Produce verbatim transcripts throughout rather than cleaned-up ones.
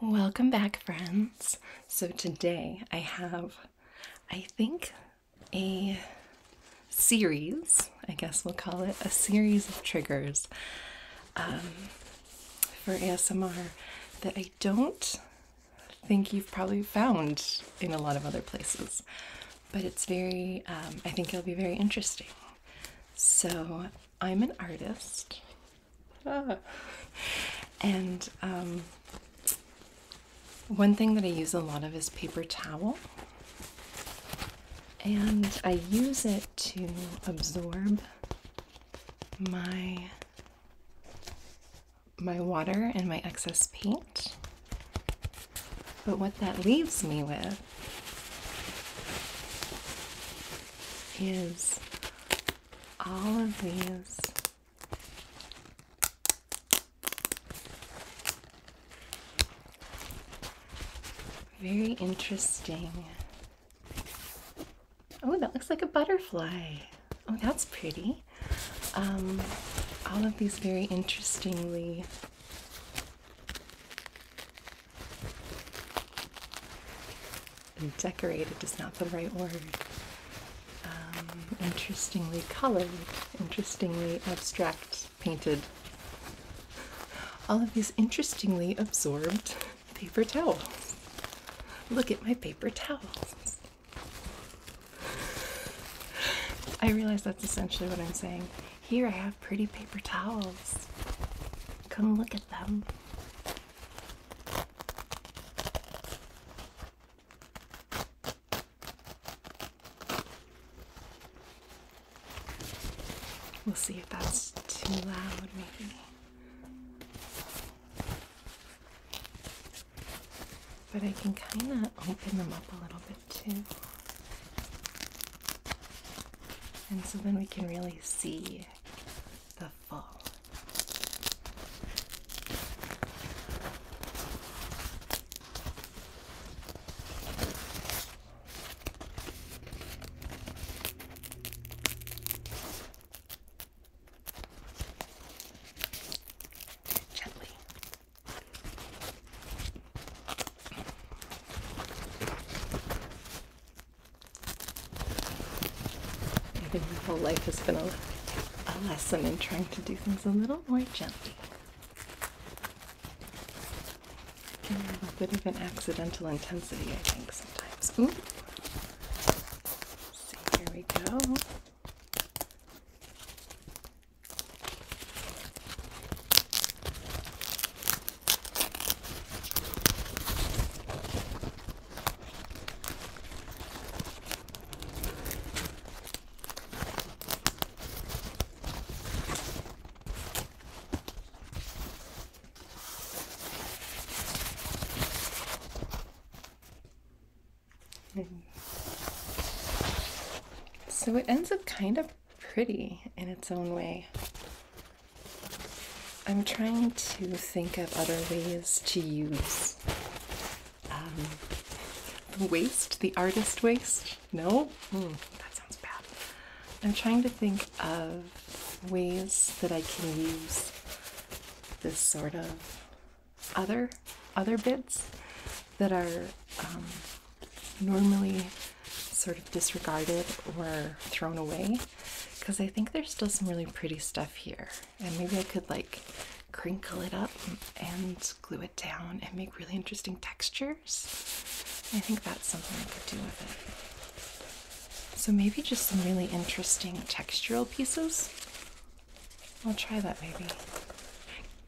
Welcome back, friends. So today I have, I think, a series, I guess we'll call it, a series of triggers um, for A S M R that I don't think you've probably found in a lot of other places, but it's very, um, I think it'll be very interesting. So I'm an artist, ah. and um, one thing that I use a lot of is paper towel, and I use it to absorb my my water and my excess paint. But what that leaves me with is all of these very interesting. Oh, that looks like a butterfly. Oh, that's pretty. Um, all of these very interestingly decorated is not the right word. Um, interestingly colored, interestingly abstract painted. All of these interestingly absorbed paper towels. Look at my paper towels. I realize that's essentially what I'm saying. Here I have pretty paper towels. Come look at them. We'll see if that's too loud, maybe. But I can kind of open them up a little bit too. And so then we can really see the full. I think my whole life has been a, a lesson in trying to do things a little more gently. It can have a bit of an accidental intensity, I think, sometimes. Ooh. Let's see, here we go. So it ends up kind of pretty in its own way. I'm trying to think of other ways to use um, the waste, the artist waste. No? Mm, that sounds bad. I'm trying to think of ways that I can use this sort of other, other bits that are um, normally sort of disregarded or thrown away, because I think there's still some really pretty stuff here, and maybe I could like crinkle it up and glue it down and make really interesting textures. I think that's something I could do with it. So maybe just some really interesting textural pieces. I'll try that maybe.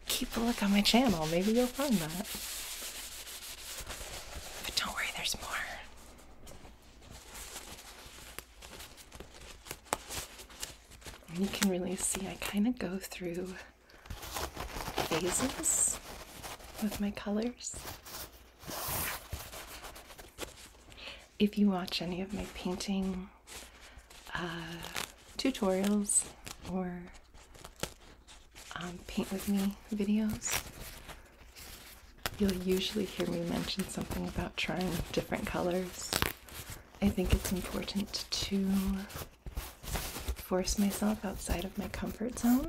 Keep a look on my channel, maybe you'll find that. But don't worry, there's more. You can really see I kind of go through phases with my colors. If you watch any of my painting uh, tutorials or um, paint with me videos, you'll usually hear me mention something about trying different colors. I think it's important to force myself outside of my comfort zone.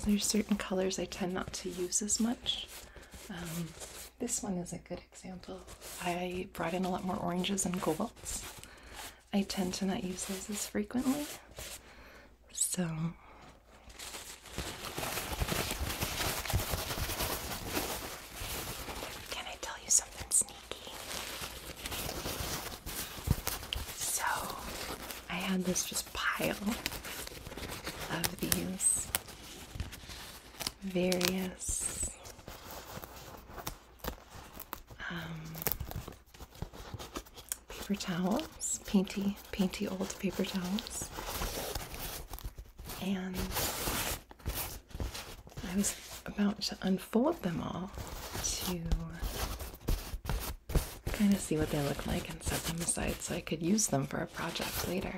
colors. There's certain colors I tend not to use as much. Um, this one is a good example. I brought in a lot more oranges and golds. I tend to not use those as frequently. So can I tell you something sneaky? So I had this just pile of these various um, paper towels, painty, painty old paper towels. And I was about to unfold them all to kind of see what they look like and set them aside so I could use them for a project later.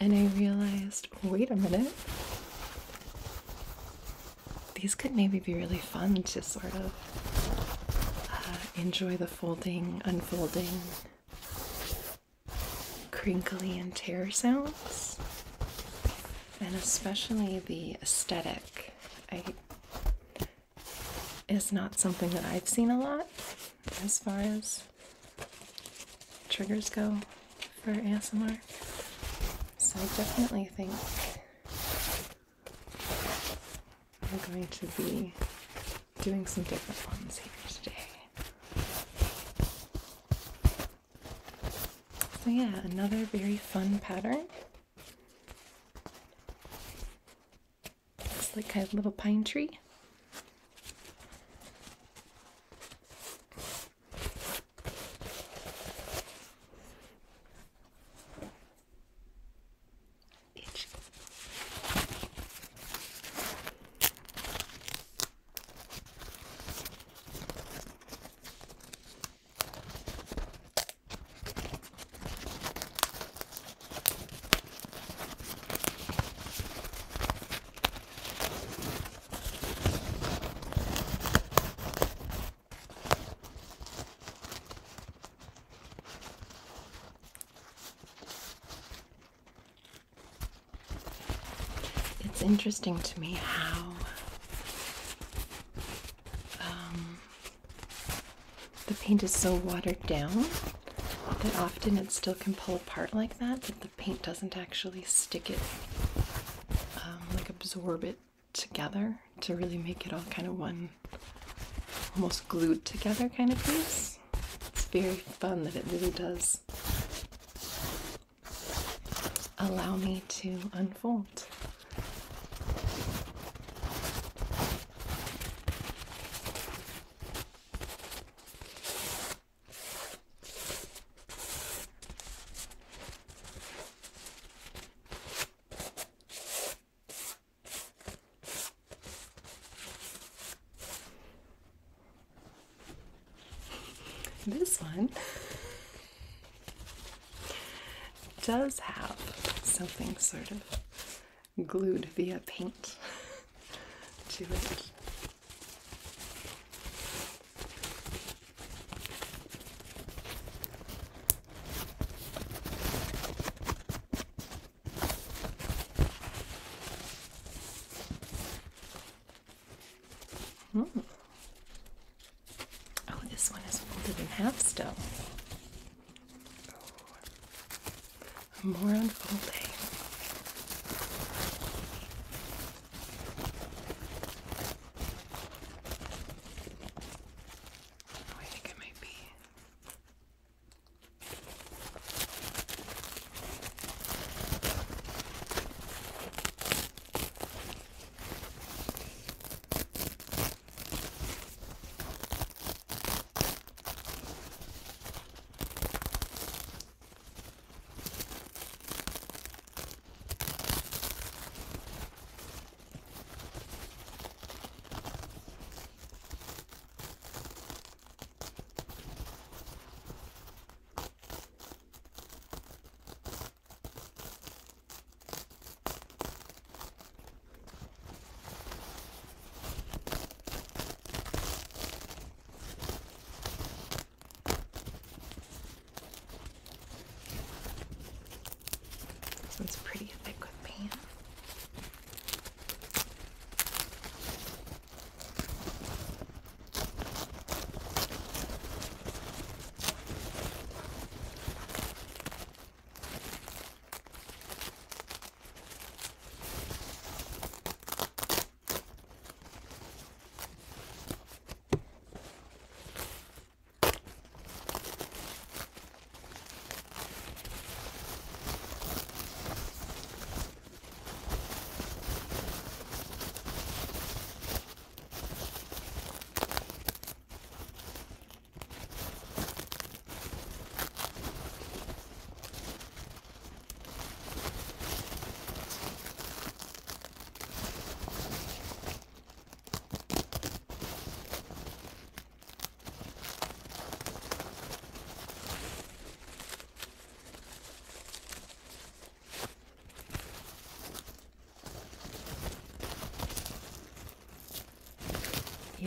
And I realized, wait a minute, these could maybe be really fun to sort of uh, enjoy the folding, unfolding, crinkly and tear sounds. And especially the aesthetic I, is not something that I've seen a lot as far as triggers go for A S M R. So I definitely think we're going to be doing some different ones here today. So yeah, another very fun pattern. Like a little pine tree. Itchy. It's interesting to me how um, the paint is so watered down that often it still can pull apart like that, but the paint doesn't actually stick it, um, like absorb it together to really make it all kind of one, almost glued together kind of piece. It's very fun that it really does allow me to unfold. This one does have something sort of glued via paint to it. Mm. Oh, this one is folded in half still. Oh, more unfolding. Oh, I think it might be.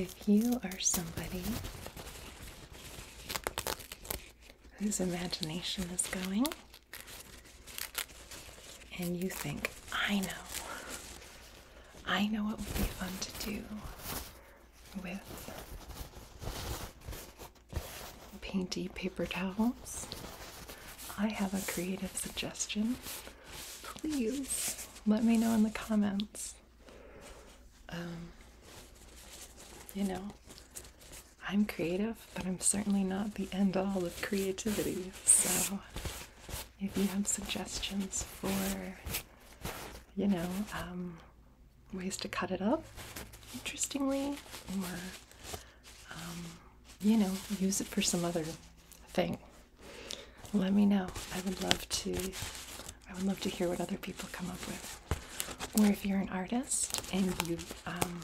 if you are somebody whose imagination is going, and you think, I know, I know what would be fun to do with painty paper towels, I have a creative suggestion. Please let me know in the comments. Um, you know, I'm creative, but I'm certainly not the end-all of creativity, so if you have suggestions for, you know, um, ways to cut it up interestingly, or, um, you know, use it for some other thing, let me know. I would love to, I would love to hear what other people come up with. Or if you're an artist and you, um,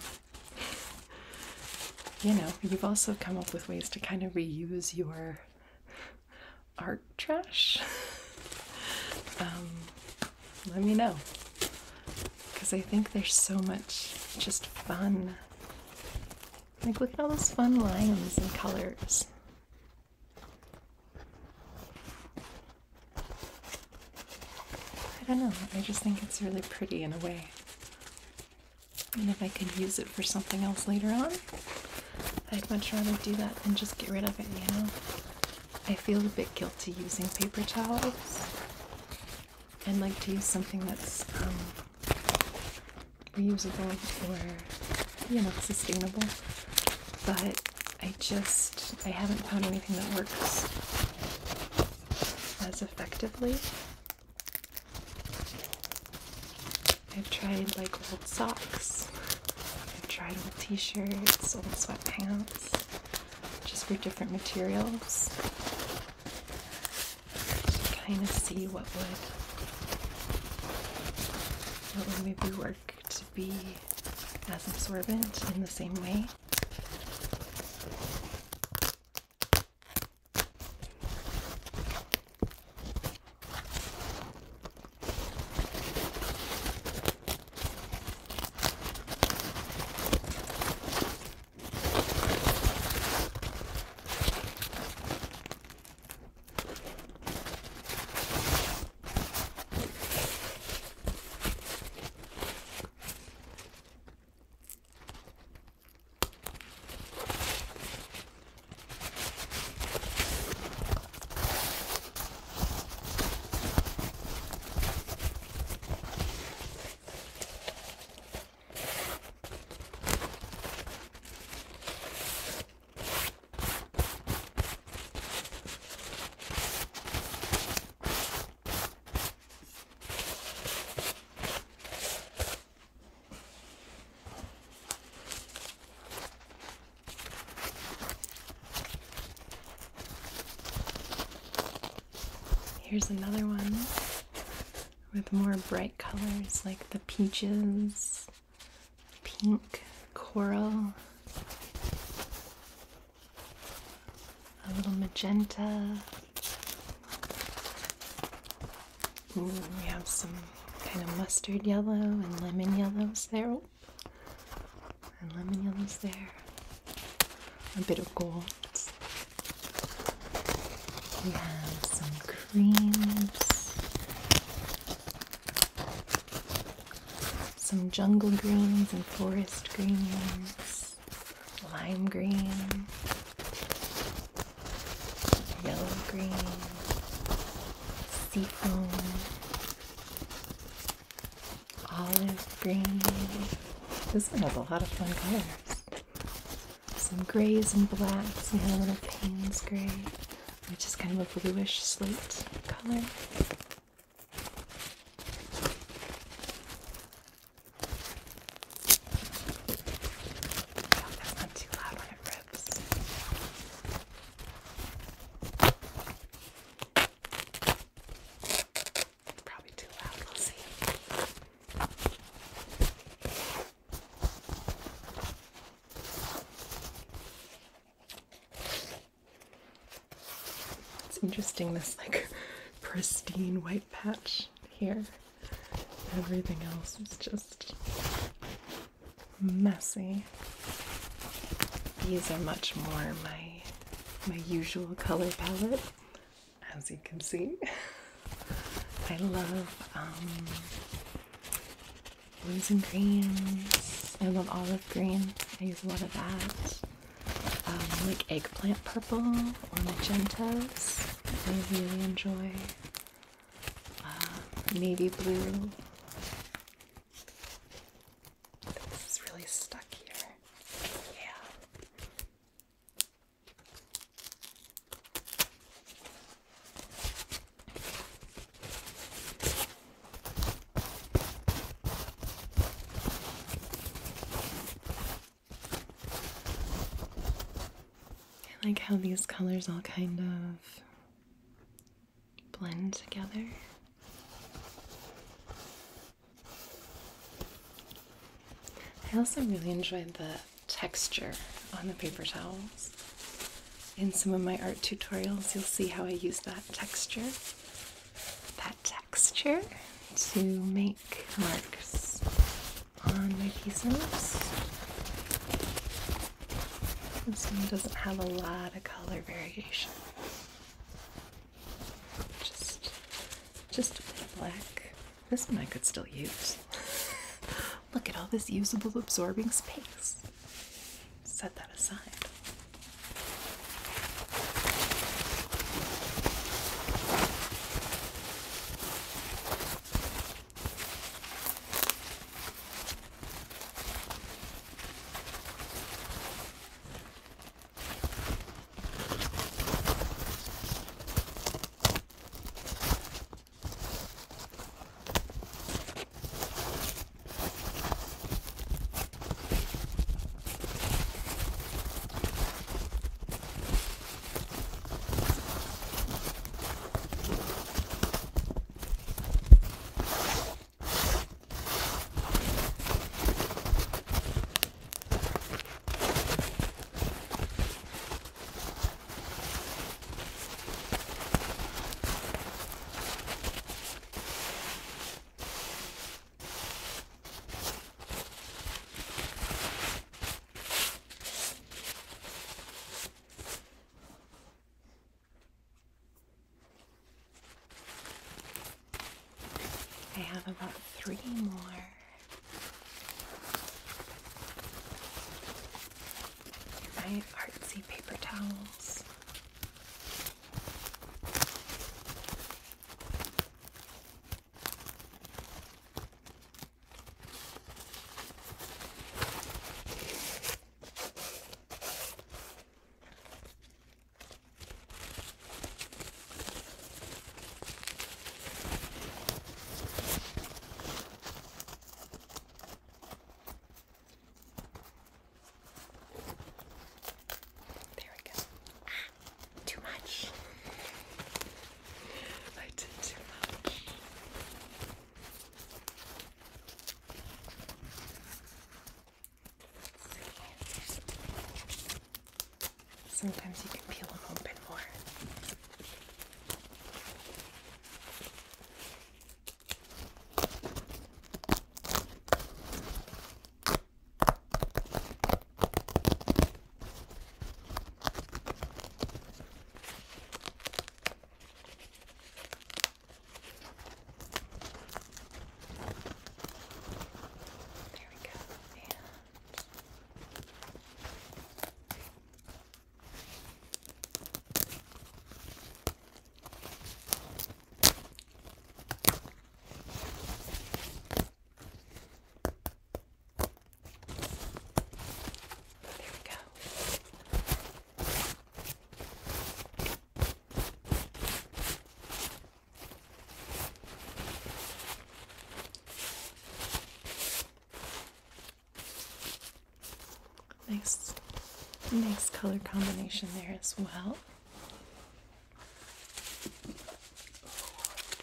you know, you've also come up with ways to kind of reuse your art trash, um, let me know. Because I think there's so much just fun. Like, look at all those fun lines and colors. I don't know, I just think it's really pretty in a way. And if I could use it for something else later on, I'd much rather do that than just get rid of it, you know? I feel a bit guilty using paper towels. I'd like to use something that's um, reusable or, you know, sustainable. But I just, I haven't found anything that works as effectively. I've tried, like, old socks, I've tried old t-shirts, old sweatpants, just for different materials, to kind of see what would, what would maybe work to be as absorbent in the same way. Here's another one with more bright colors, like the peaches, pink, coral, a little magenta. Ooh, we have some kind of mustard yellow and lemon yellows there, and lemon yellows there, a bit of gold. We have some greens, some jungle greens and forest greens, lime green, yellow green, seafoam, olive green. This one has a lot of fun colors. Some grays and blacks, we have a little Payne's gray, which is kind of a bluish slate color. Oh, that's not too loud when it rips. It's probably too loud, we'll see. Interesting, this like pristine white patch here. Everything else is just messy. these are much more my my usual color palette, as you can see. I love um, blues and greens. I love olive green. I use a lot of that. Um, like eggplant purple or magentas, I really enjoy. Uh, navy blue. This is really stuck here. I like how these colors all kind of blend together. I also really enjoyed the texture on the paper towels. In some of my art tutorials, you'll see how I use that texture, that texture to make marks on my pieces. This one doesn't have a lot of color variation. Just, just a bit of black. This one I could still use. Look at all this usable absorbing space. Set that aside. I have about three more. My artsy paper towels. Sometimes you can peel them open more. Nice, nice color combination there as well.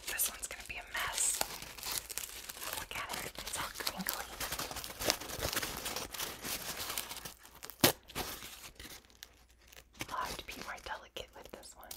This one's gonna be a mess. Look at it, it's all crinkly. I'll have to be more delicate with this one.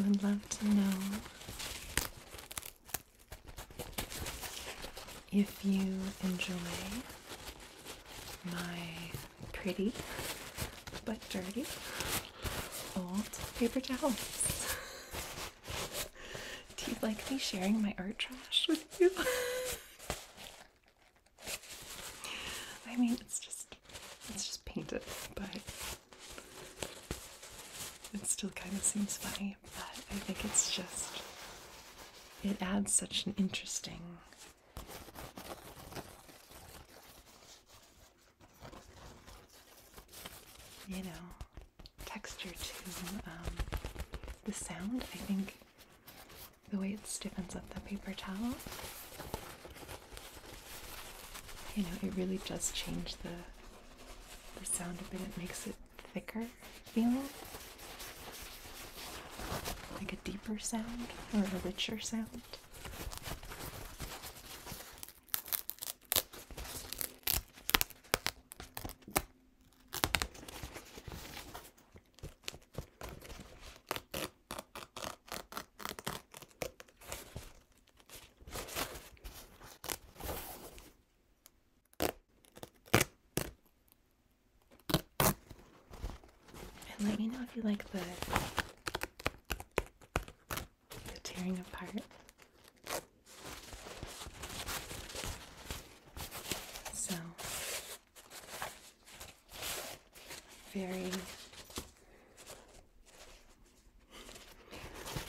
I would love to know if you enjoy my pretty but dirty old paper towels. Do you like me sharing my art trash with you? I mean, it's just, it's just painted, but it still kind of seems funny, but I think it's just, it adds such an interesting you know, texture to um, the sound. I think the way it stiffens up the paper towel, you know, it really does change the, the sound a bit. It makes it thicker feeling, like a deeper sound or a richer sound. Let me know if you like the, the tearing apart sound. Very,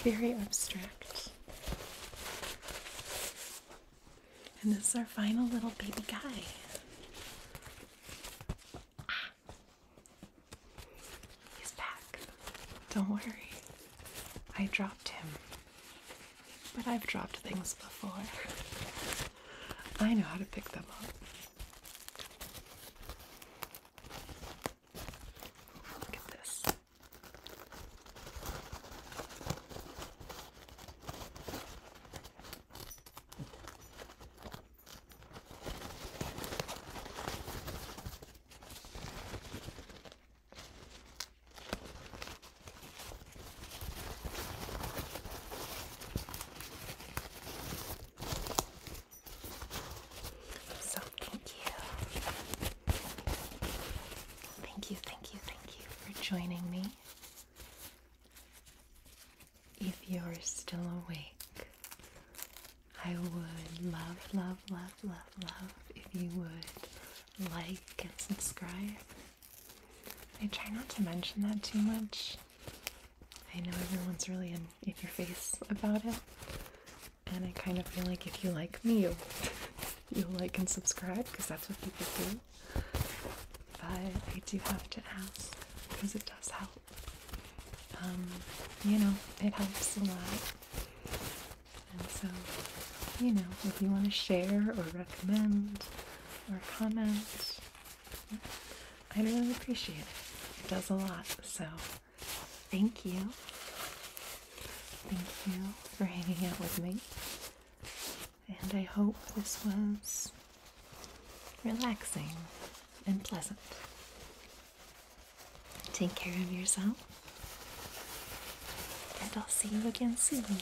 very abstract. And this is our final little baby guy. Don't worry, I dropped him, but I've dropped things before. I know how to pick them up. Look at this. Thank you, thank you for joining me. If you're still awake, I would love, love, love, love, love if you would like and subscribe. I try not to mention that too much. I know everyone's really in, in your face about it, and I kind of feel like if you like me, you'll, you'll like and subscribe, because that's what people do. I do have to ask, because it does help. Um, you know, it helps a lot. And so, you know, if you want to share or recommend or comment, I really appreciate it. It does a lot. So, thank you. Thank you for hanging out with me. And I hope this was relaxing and pleasant. Take care of yourself, and I'll see you again soon.